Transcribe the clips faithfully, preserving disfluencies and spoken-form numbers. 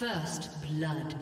First blood.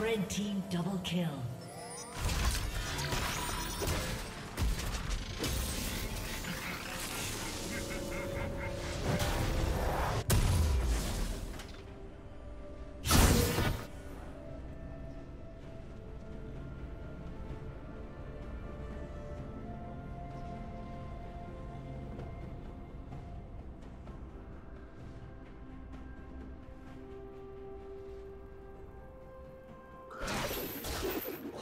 Red team double kill. You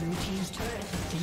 Blue team's turret has been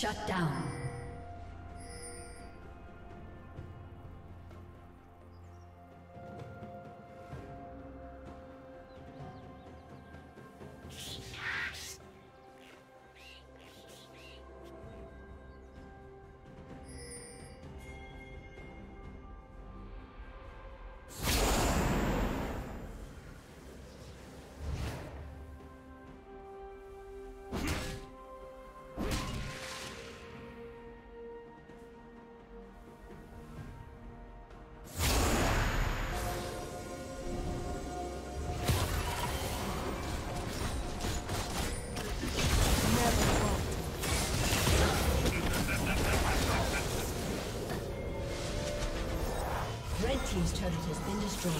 Shut down. Team's turret has been destroyed.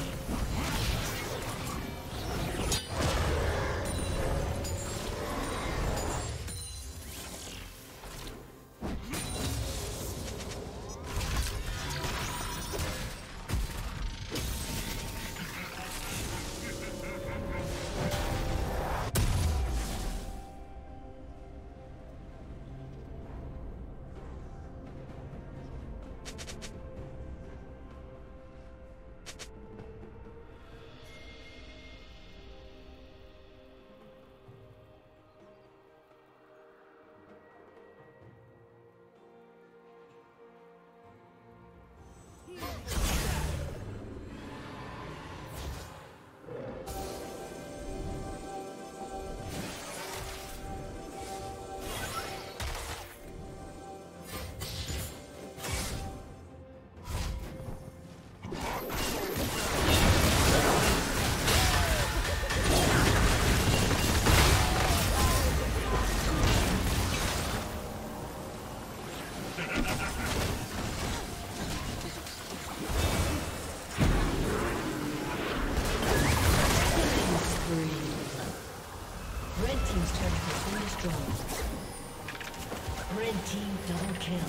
Red team double kill.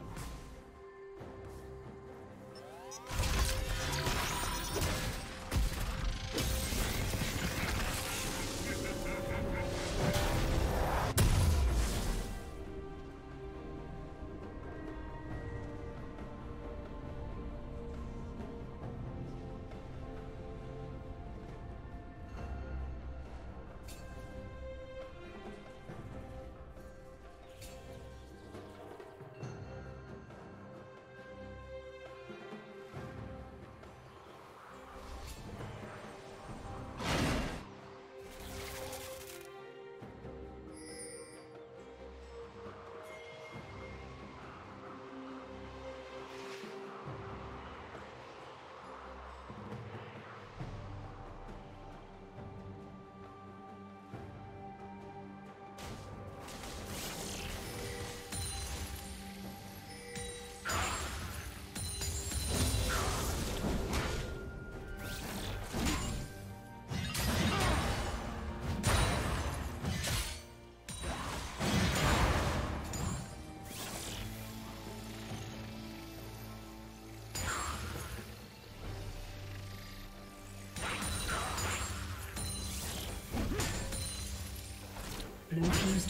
Blue team's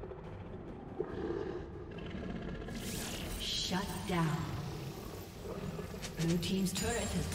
Blue team's turret has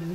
Blue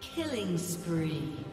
Killing spree.